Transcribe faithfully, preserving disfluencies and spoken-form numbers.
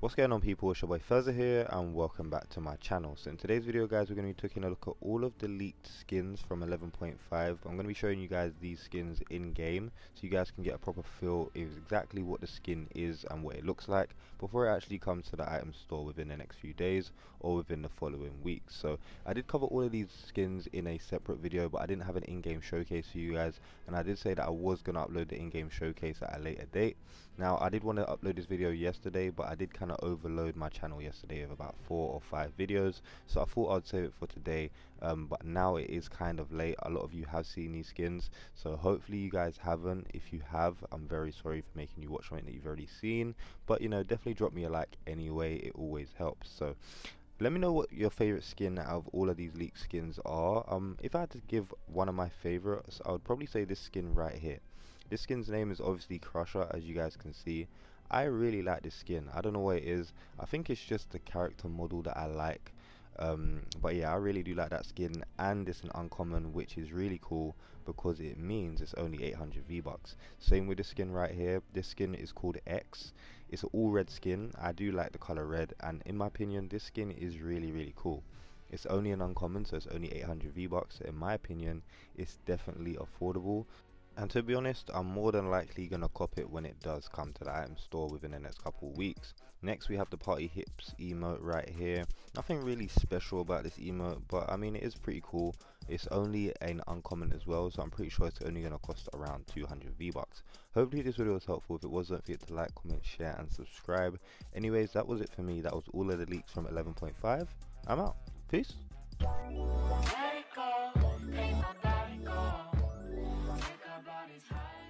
What's going on, people? It's your boy Phurzaah here and welcome back to my channel. So in today's video, guys, we're going to be taking a look at all of the leaked skins from eleven point five. I'm going to be showing you guys these skins in game so you guys can get a proper feel of exactly what the skin is and what it looks like before it actually comes to the item store within the next few days or within the following weeks. So I did cover all of these skins in a separate video, but I didn't have an in-game showcase for you guys, and I did say that I was going to upload the in-game showcase at a later date. Now, I did want to upload this video yesterday, but I did kind of overload my channel yesterday of about four or five videos, so I thought I'd save it for today, um, but now it is kind of late. A lot of you have seen these skins, so hopefully you guys haven't. If you have, I'm very sorry for making you watch something that you've already seen, but you know, definitely drop me a like anyway, it always helps. So let me know what your favourite skin out of all of these leaked skins are. Um, if I had to give one of my favourites, I would probably say this skin right here. This skin's name is obviously Crusher, as you guys can see. I really like this skin. I don't know what it is. I think it's just the character model that I like. Um, but yeah, I really do like that skin, and it's an uncommon, which is really cool because it means it's only eight hundred V-Bucks. Same with this skin right here. This skin is called X. It's an all red skin. I do like the color red, and in my opinion, this skin is really, really cool. It's only an uncommon, so it's only eight hundred V-Bucks. So in my opinion, it's definitely affordable. And to be honest, I'm more than likely going to cop it when it does come to the item store within the next couple of weeks. Next, we have the Party Hips emote right here. Nothing really special about this emote, but I mean, it is pretty cool. It's only an uncommon as well, so I'm pretty sure it's only going to cost around two hundred V-Bucks. Hopefully this video was helpful. If it was, don't forget to like, comment, share and subscribe. Anyways, that was it for me. That was all of the leaks from eleven point five. I'm out. Peace. Let it go. Let my body go. High.